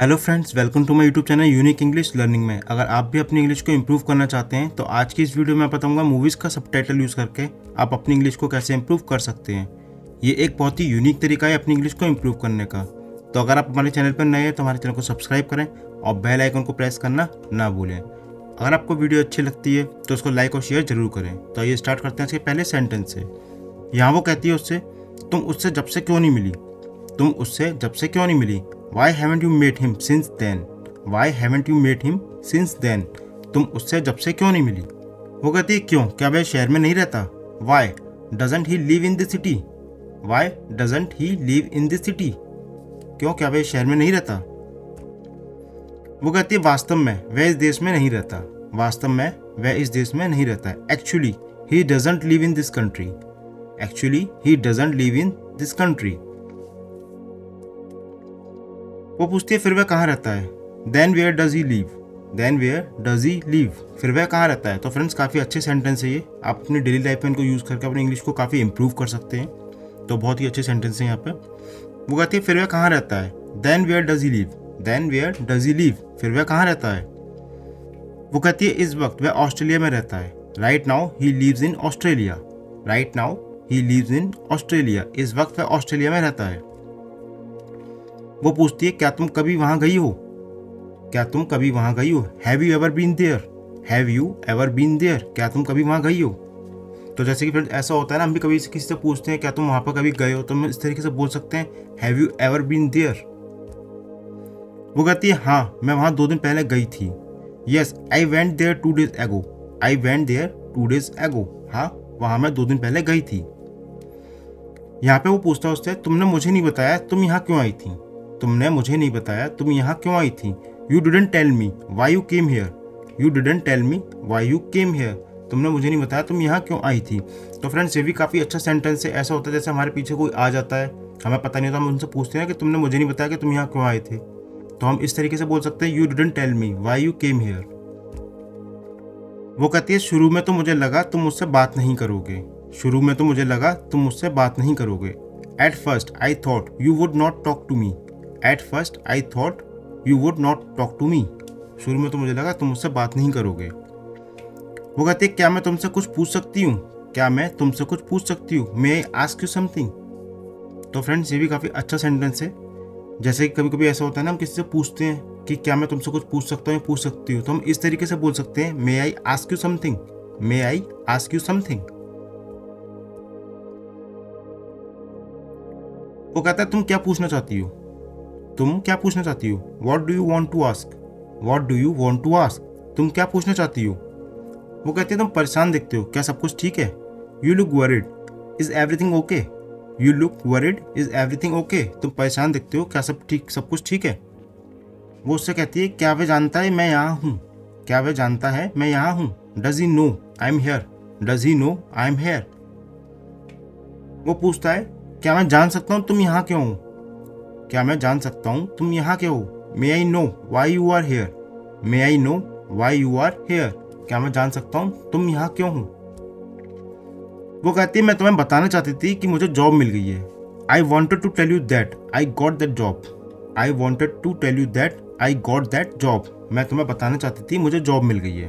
Hello friends, welcome to my YouTube channel unique English learning में। अगर आप भी अपनी इंग्लिश को इंप्रूव करना चाहते हैं तो आज की इस वीडियो में बताऊंगा मूवीज़ का सबटाइटल यूज़ करके आप अपनी इंग्लिश को कैसे इंप्रूव कर सकते हैं। ये एक बहुत ही यूनिक तरीका है अपनी इंग्लिश को इंप्रूव करने का। तो अगर आप हमारे चैनल पर नए हैं तो हमारे चैनल को सब्सक्राइब करें और बेल आइकन को प्रेस करना ना भूलें। अगर आपको वीडियो अच्छी लगती है तो उसको लाइक और शेयर जरूर करें। तो ये स्टार्ट करते हैं इसके पहले सेंटेंस से। यहाँ वो कहती है उससे, तुम उससे जब से क्यों नहीं मिली, तुम उससे जब से क्यों नहीं मिली। Why haven't you met him since then? Why haven't you met him since then? तुम उससे जब से क्यों नहीं मिली। वो कहती है क्यों, क्या वह शहर में नहीं रहता। Why doesn't he live in the city? Why doesn't he live in the city? क्यों, क्या वह शहर में नहीं रहता। वो कहती है वास्तव में वह इस देश में नहीं रहता। वास्तव में वह इस देश में नहीं रहता। Actually he doesn't live in this country. Actually he doesn't live in this country. वो पूछती है फिर वह कहाँ रहता है। Then where does he live? Then where does he live? फिर वह कहाँ रहता है। तो फ्रेंड्स, काफ़ी अच्छे सेंटेंस है ये। आप अपनी डेली लाइफ में इनको यूज़ करके अपनी इंग्लिश को काफ़ी इम्प्रूव कर सकते हैं। तो बहुत ही अच्छे सेंटेंस है यहाँ पे। वो कहती है फिर वह कहाँ रहता है। Then where does he live? Then where does he live? फिर वह कहाँ रहता है। वो कहती है इस वक्त वह ऑस्ट्रेलिया में रहता है। Right now he lives in Australia. Right now he lives in Australia. इस वक्त वह ऑस्ट्रेलिया में रहता है। वो पूछती है क्या तुम कभी वहाँ गई हो। क्या तुम कभी वहाँ गई हो। Have you ever been there. Have you ever been there. क्या तुम कभी वहाँ गई हो। तो जैसे कि फ्रेंड्स ऐसा होता है ना, हम भी कभी किसी से पूछते हैं क्या तुम वहाँ पर कभी गए हो, तो हम इस तरीके से बोल सकते हैं have you ever been there. वो कहती है हाँ मैं वहाँ 2 दिन पहले गई थी। Yes I went there 2 days एगो। आई वेंट देयर 2 days एगो। हाँ वहाँ मैं 2 दिन पहले गई थी। यहाँ पर वो पूछता है उससे, तुमने मुझे नहीं बताया तुम यहाँ क्यों आई थी। तुमने मुझे नहीं बताया तुम यहाँ क्यों आई थी। You didn't tell me why you came here. You didn't tell me why you came here. तुमने मुझे नहीं बताया तुम यहाँ क्यों आई थी। तो फ्रेंड्स ये भी काफ़ी अच्छा सेंटेंस है। ऐसा होता है जैसे हमारे पीछे कोई आ जाता है, हमें पता नहीं होता, हम उनसे पूछते हैं कि तुमने मुझे नहीं बताया कि तुम यहाँ क्यों आए थे। तो हम इस तरीके से बोल सकते हैं you didn't tell me why you came here. वो कहती है शुरू में तो मुझे लगा तुम मुझसे बात नहीं करोगे। शुरू में तो मुझे लगा तुम मुझसे बात नहीं करोगे। At first I thought you would not talk to me. At first I thought you would not talk to me. शुरू में तो मुझे लगा तुम मुझसे बात नहीं करोगे। वो कहते क्या मैं तुमसे कुछ पूछ सकती हूँ। क्या मैं तुमसे कुछ पूछ सकती हूँ। May I ask you something? तो फ्रेंड्स ये भी काफ़ी अच्छा सेंटेंस है। जैसे कि कभी कभी ऐसा होता है ना, हम किसी से पूछते हैं कि क्या मैं तुमसे कुछ पूछ सकता हूँ, पूछ सकती हूँ, तो हम इस तरीके से बोल सकते हैं May I ask you something? May I ask you something? वो कहता है तुम क्या पूछना चाहती हो। तुम क्या पूछना चाहती हो। What do you want to ask. What do you want to ask. तुम क्या पूछना चाहती हो। वो कहती है तुम परेशान दिखते हो, क्या सब कुछ ठीक है। You look worried is everything okay. You look worried is everything okay. तुम परेशान दिखते हो, क्या सब ठीक, सब कुछ ठीक है। वो उससे कहती है क्या वह जानता है मैं यहाँ हूँ। क्या वह जानता है मैं यहाँ हूँ। Does he know I am here. Does he know I am here. वो पूछता है क्या मैं जान सकता हूँ तुम यहाँ क्यों हो। क्या मैं जान सकता हूँ तुम यहाँ क्यों हो। May I know why you are here. May I know why you are here. क्या मैं जान सकता हूँ तुम यहाँ क्यों हो। वो कहती है मैं तुम्हें बताना चाहती थी कि मुझे जॉब मिल गई है। I wanted to tell you that I got that job. I wanted to tell you that I got that job. मैं तुम्हें बताना चाहती थी मुझे जॉब मिल गई है।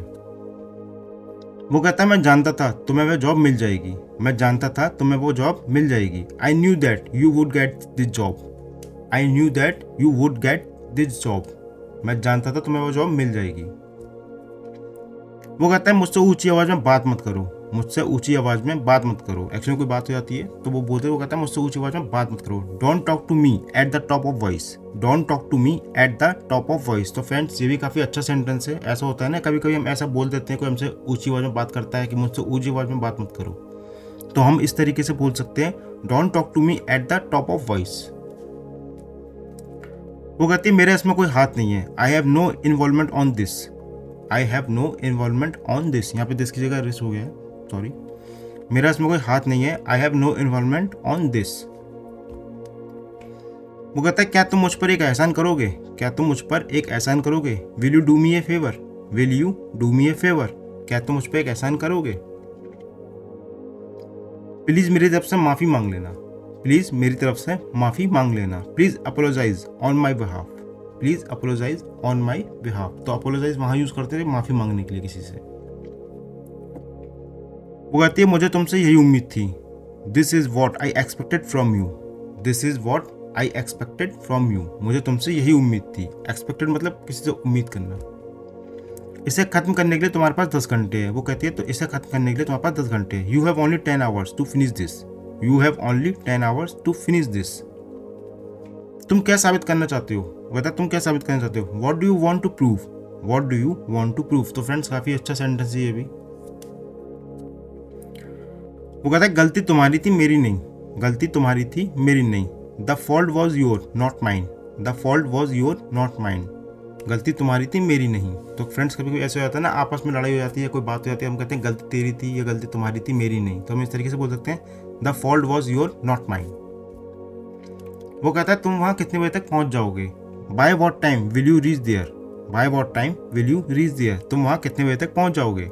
वो कहता है मैं जानता था तुम्हें वह जॉब मिल जाएगी। मैं जानता था तुम्हें वो जॉब मिल जाएगी। I knew that you would get this job. I knew that you would get this job. मैं जानता था तुम्हें वो जॉब मिल जाएगी। वो कहता है मुझसे ऊंची आवाज़ में बात मत करो। मुझसे ऊंची आवाज़ में बात मत करो। एक्चुअली कोई बात हो जाती है तो वो बोलते, वो कहता है मुझसे ऊंची आवाज़ में बात मत करो। Don't talk to me at the top of voice. Don't talk to me at the top of voice. तो फ्रेंड्स ये भी काफ़ी अच्छा सेंटेंस है। ऐसा होता है ना कभी कभी हम ऐसा बोल देते हैं, कोई हमसे ऊंची आवाज़ में बात करता है कि मुझसे ऊंची आवाज़ में बात मत करो। तो हम इस तरीके से बोल सकते हैं don't talk to me at the top of voice. वो कहती है मेरे इसमें कोई हाथ नहीं है। I have no involvement on this. I have no involvement on this. यहाँ पे दिस की जगह रिस हो गया है, सॉरी। मेरा इसमें कोई हाथ नहीं है। I have no involvement on this. वो कहता है क्या तुम मुझ पर एक एहसान करोगे। क्या तुम मुझ पर एक एहसान करोगे। Will you do me a favour. Will you do me a favour. क्या तुम मुझ पर एक एहसान करोगे। प्लीज़ मेरी तरफ से माफ़ी मांग लेना। प्लीज़ मेरी तरफ से माफ़ी मांग लेना। Please apologise on my behalf. Please apologise on my behalf. तो अपोलोजाइज वहाँ यूज़ करते थे माफ़ी मांगने के लिए किसी से। वो कहती है मुझे तुमसे यही उम्मीद थी। This is what I expected from you. This is what I expected from you. मुझे तुमसे यही उम्मीद थी। एक्सपेक्टेड मतलब किसी से उम्मीद करना। इसे खत्म करने के लिए तुम्हारे पास 10 घंटे है। वो कहती है तो इसे खत्म करने के लिए तुम्हारे पास 10 घंटे है। You have only 10 hours to finish this. You have only 10 hours to finish this. तुम क्या साबित करना चाहते हो? बता तुम क्या साबित करना चाहते हो? What do you want to prove? What do you want to prove. तो फ्रेंड्स काफ़ी अच्छा सेंटेंस है ये भी। वो कहता है गलती तुम्हारी थी मेरी नहीं। गलती तुम्हारी थी मेरी नहीं। The fault was your not mine. The fault was your not mine. गलती तुम्हारी थी मेरी नहीं। तो फ्रेंड्स कभी कोई ऐसा हो जाता है ना, आपस में लड़ाई हो जाती है, कोई बात हो जाती है, हम कहते हैं गलती तेरी थी या गलती तुम्हारी थी मेरी नहीं। तो हम इस तरीके से बोल सकते हैं the fault was your not mine. वो कहता है तुम वहाँ कितने बजे तक पहुँच जाओगे? By what time will you reach there. By what time will you reach there. तुम वहाँ कितने बजे तक पहुँच जाओगे?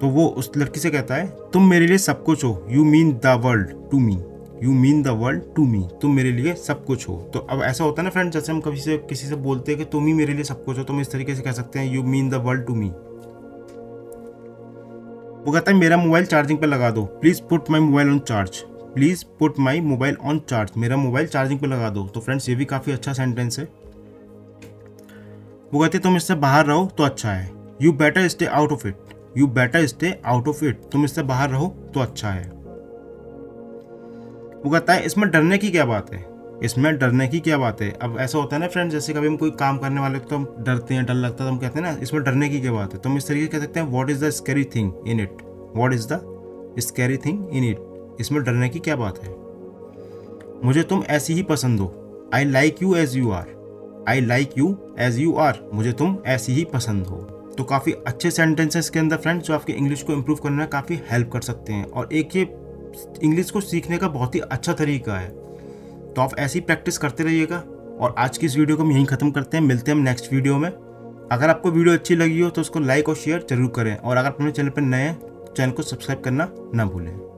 तो वो उस लड़की से कहता है तुम मेरे लिए सब कुछ हो। You mean the world to me. You mean the world to me. तुम मेरे लिए सब कुछ हो। तो अब ऐसा होता है ना फ्रेंड्स, जैसे हम कभी से किसी से बोलते हैं कि तुम ही मेरे लिए सब कुछ हो, तो हम इस तरीके से कह सकते हैं you mean the world to me. वो कहता है मेरा मोबाइल चार्जिंग पर लगा दो। Please put my mobile on charge. Please put my mobile on charge. मेरा मोबाइल चार्जिंग पर लगा दो। तो फ्रेंड्स ये भी काफ़ी अच्छा सेंटेंस है। वो कहते हैं तुम इससे बाहर रहो तो अच्छा है। You better stay out of it. You better stay out of it. तुम इससे बाहर रहो तो अच्छा है। वो कहता है इसमें डरने की क्या बात है। इसमें डरने की क्या बात है। अब ऐसा होता है ना फ्रेंड्स, जैसे कभी हम कोई काम करने वाले तो हम डरते हैं, डर लगता है, तो हम कहते हैं ना इसमें डरने की क्या बात है। तो हम इस तरीके से कह सकते हैं what is the scary thing in it. What is the scary thing in it. इसमें डरने की क्या बात है। मुझे तुम ऐसी ही पसंद हो। I like you as you are. I like you as you are. मुझे तुम ऐसी ही पसंद हो। तो काफ़ी अच्छे सेंटेंसेस के अंदर फ्रेंड्स जो आपके इंग्लिश को इम्प्रूव करने में काफ़ी हेल्प कर सकते हैं, और एक ये इंग्लिश को सीखने का बहुत ही अच्छा तरीका है। तो आप ऐसी प्रैक्टिस करते रहिएगा, और आज की इस वीडियो को हम यहीं ख़त्म करते हैं। मिलते हैं हम नेक्स्ट वीडियो में। अगर आपको वीडियो अच्छी लगी हो तो उसको लाइक और शेयर जरूर करें, और अगर अपने चैनल पर नए हैं चैनल को सब्सक्राइब करना ना भूलें।